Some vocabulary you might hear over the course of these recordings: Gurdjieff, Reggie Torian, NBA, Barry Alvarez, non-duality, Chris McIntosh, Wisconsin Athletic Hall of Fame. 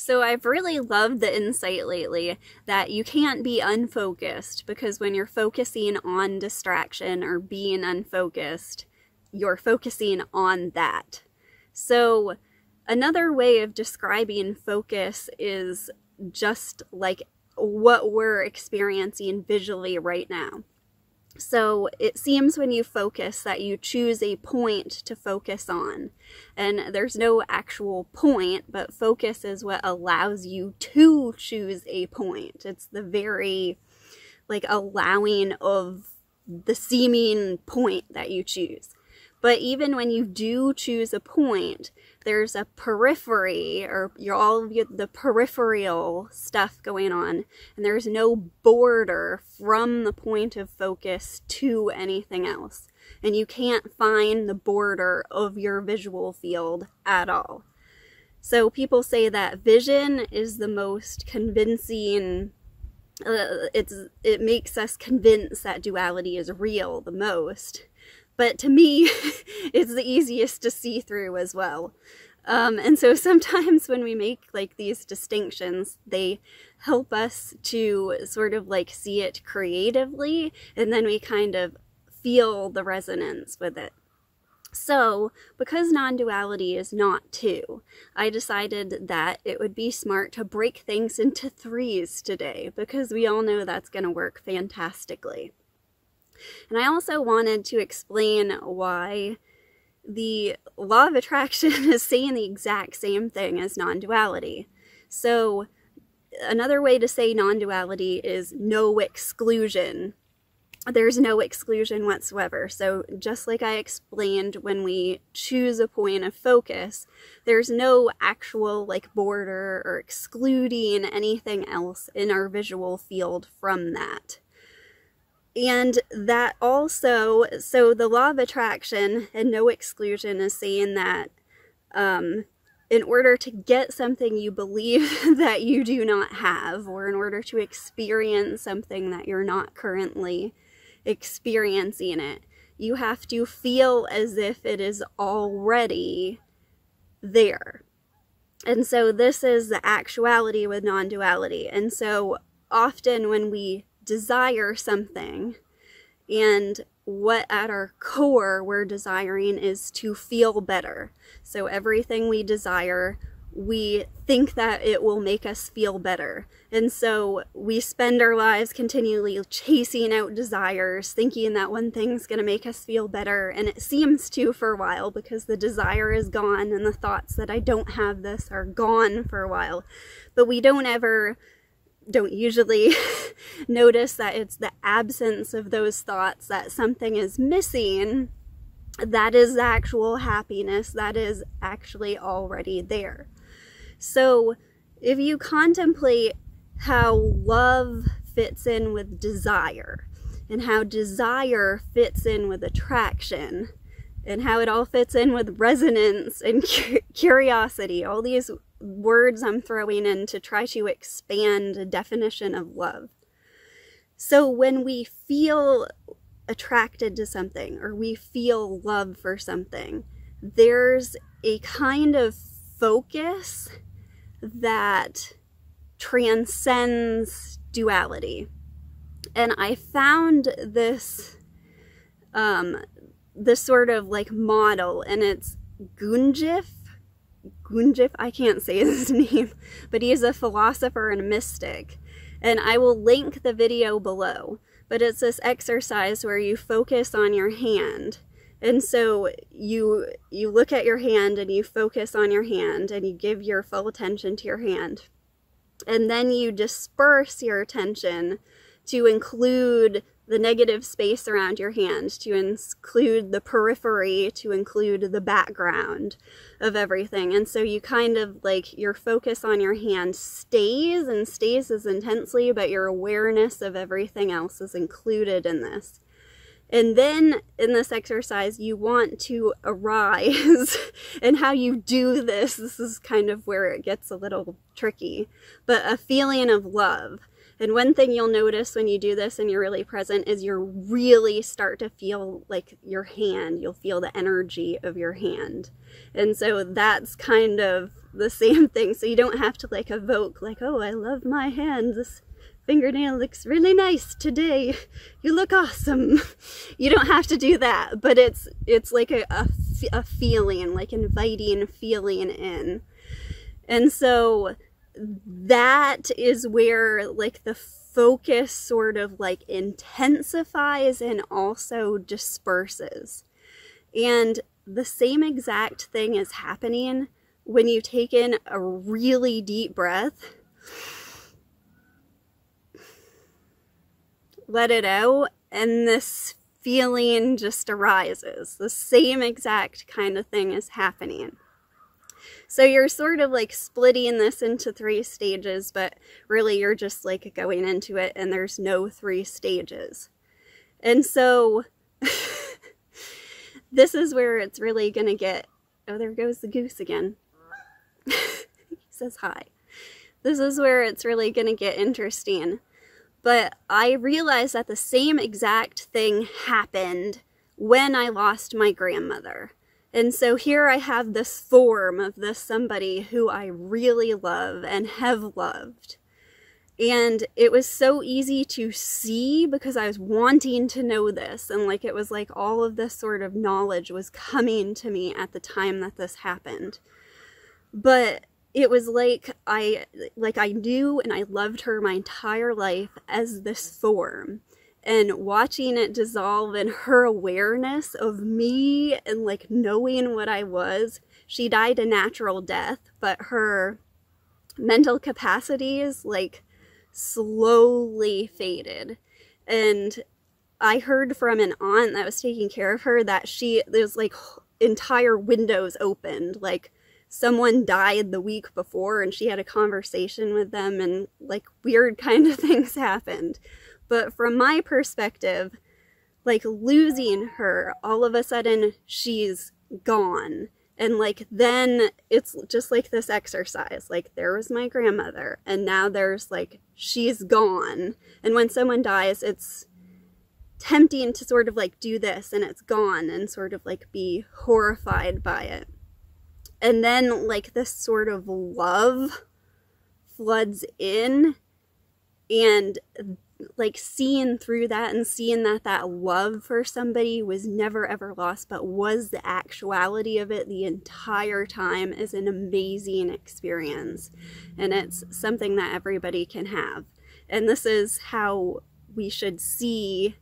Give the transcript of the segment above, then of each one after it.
So I've really loved the insight lately that you can't be unfocused, because when you're focusing on distraction or being unfocused, you're focusing on that. So another way of describing focus is just like what we're experiencing visually right now. So it seems when you focus that you choose a point to focus on, and there's no actual point, but focus is what allows you to choose a point. It's the very like allowing of the seeming point that you choose. But even when you do choose a point, there's a periphery, or all of the peripheral stuff going on, and there's no border from the point of focus to anything else. And you can't find the border of your visual field at all. So people say that vision is the most convincing, it makes us convinced that duality is real the most. But to me, it's the easiest to see through as well. And so sometimes when we make like these distinctions, they help us to sort of like see it creatively, and then we kind of feel the resonance with it. So because non-duality is not two, I decided that it would be smart to break things into threes today, because we all know that's going to work fantastically. And I also wanted to explain why the law of attraction is saying the exact same thing as non-duality. So another way to say non-duality is no exclusion. There's no exclusion whatsoever. So just like I explained, when we choose a point of focus, there's no actual like border or excluding anything else in our visual field from that. And that also, so the law of attraction and no exclusion is saying that in order to get something you believe that you do not have, or in order to experience something that you're not currently experiencing it, you have to feel as if it is already there. And so this is the actuality with non-duality. And so often when we desire something, and what at our core we're desiring is to feel better. So everything we desire, we think that it will make us feel better. And so we spend our lives continually chasing out desires, thinking that one thing's going to make us feel better. And it seems to for a while, because the desire is gone and the thoughts that I don't have this are gone for a while. But we don't usually notice that it's the absence of those thoughts, that something is missing, that is the actual happiness that is actually already there. So if you contemplate how love fits in with desire, and how desire fits in with attraction, and how it all fits in with resonance and curiosity, all these words I'm throwing in to try to expand a definition of love. So when we feel attracted to something, or we feel love for something, there's a kind of focus that transcends duality. And I found this this sort of like model, and it's Gurdjieff, I can't say his name, but he is a philosopher and a mystic. And I will link the video below, but it's this exercise where you focus on your hand. And so you look at your hand, and you focus on your hand, and you give your full attention to your hand. And then you disperse your attention to include the negative space around your hand, to include the periphery, to include the background of everything. And so you kind of like, your focus on your hand stays as intensely, but your awareness of everything else is included in this. And then in this exercise, you want to arise. And how you do this is kind of where it gets a little tricky, but a feeling of love. And one thing you'll notice when you do this and you're really present is you really start to feel like your hand. You'll feel the energy of your hand. And so that's kind of the same thing. So you don't have to like evoke like, oh, I love my hand. This fingernail looks really nice today. You look awesome. You don't have to do that. But it's like a feeling, like inviting feeling in. And so that is where like the focus sort of like intensifies and also disperses. And the same exact thing is happening when you take in a really deep breath, let it out, and this feeling just arises. The same exact kind of thing is happening. So you're sort of like splitting this into three stages, but really you're just like going into it and there's no three stages. And so this is where it's really gonna get, oh, there goes the goose again. He says hi. This is where it's really gonna get interesting. But I realized that the same exact thing happened when I lost my grandmother. And so here I have this form of this somebody who I really love and have loved. And it was so easy to see because I was wanting to know this. And like it was like all of this sort of knowledge was coming to me at the time that this happened. But it was like I knew and I loved her my entire life as this form. And watching it dissolve in her awareness of me and like knowing what I was. She died a natural death, but her mental capacities like slowly faded. And I heard from an aunt that was taking care of her that there's like entire windows opened, like someone died the week before and she had a conversation with them and like weird kind of things happened. But from my perspective, like losing her, all of a sudden she's gone. And like then it's just like this exercise, like there was my grandmother and now there's like she's gone. And when someone dies, it's tempting to sort of like do this and it's gone and sort of like be horrified by it. And then like this sort of love floods in, and like seeing through that and seeing that that love for somebody was never ever lost but was the actuality of it the entire time is an amazing experience. And it's something that everybody can have. And this is how we should see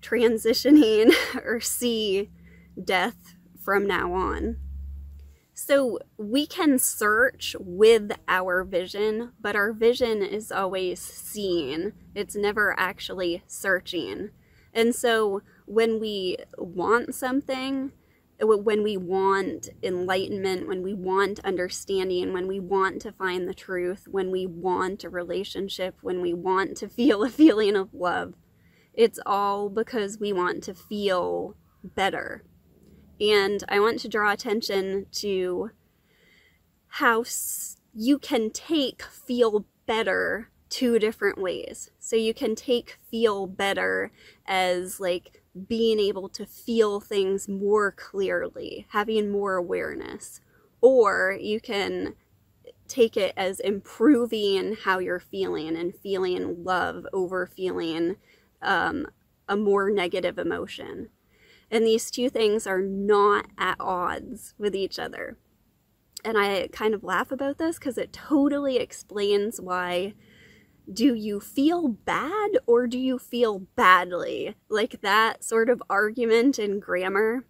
transitioning or see death from now on. So we can search with our vision, but our vision is always seeing. It's never actually searching. And so when we want something, when we want enlightenment, when we want understanding, when we want to find the truth, when we want a relationship, when we want to feel a feeling of love, it's all because we want to feel better. And I want to draw attention to how you can take feel better two different ways. So you can take feel better as like being able to feel things more clearly, having more awareness, or you can take it as improving how you're feeling and feeling love over feeling a more negative emotion. And these two things are not at odds with each other. And I kind of laugh about this because it totally explains why. Do you feel bad or do you feel badly? Like that sort of argument in grammar.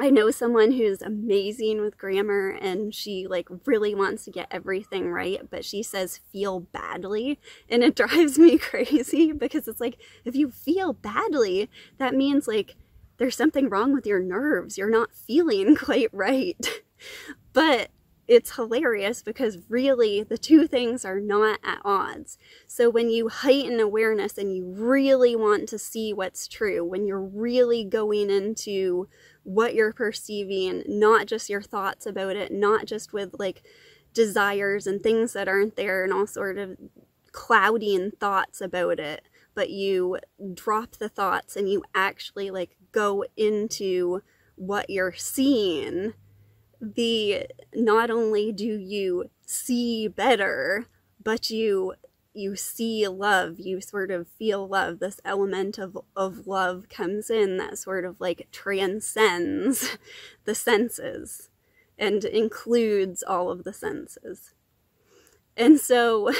I know someone who's amazing with grammar and she like really wants to get everything right, but she says feel badly, and it drives me crazy because it's like, if you feel badly, that means like there's something wrong with your nerves. You're not feeling quite right. But it's hilarious because really the two things are not at odds. So when you heighten awareness and you really want to see what's true, when you're really going into what you're perceiving, not just your thoughts about it, not just with like desires and things that aren't there and all sort of cloudy in thoughts about it, but you drop the thoughts and you actually like go into what you're seeing, not only do you see better, but you see love, you sort of feel love. This element of love comes in that sort of like transcends the senses and includes all of the senses. And so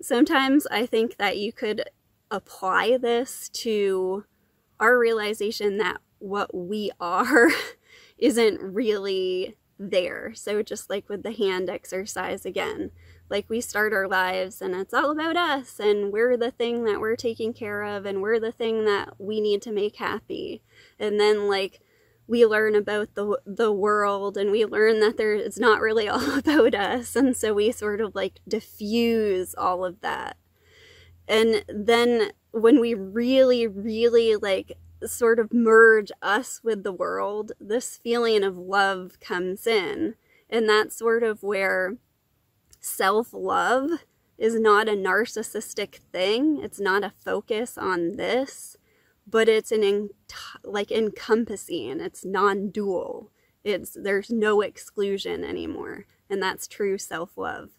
sometimes I think that you could apply this to our realization that what we are isn't really there. So just like with the hand exercise again, like we start our lives and it's all about us and we're the thing that we're taking care of and we're the thing that we need to make happy. And then like we learn about the world and we learn that it's not really all about us, and so we sort of like diffuse all of that. And then when we really, really like sort of merge us with the world, this feeling of love comes in, and that's sort of where self-love is not a narcissistic thing. It's not a focus on this, but it's encompassing. It's non-dual. There's no exclusion anymore, and that's true self-love.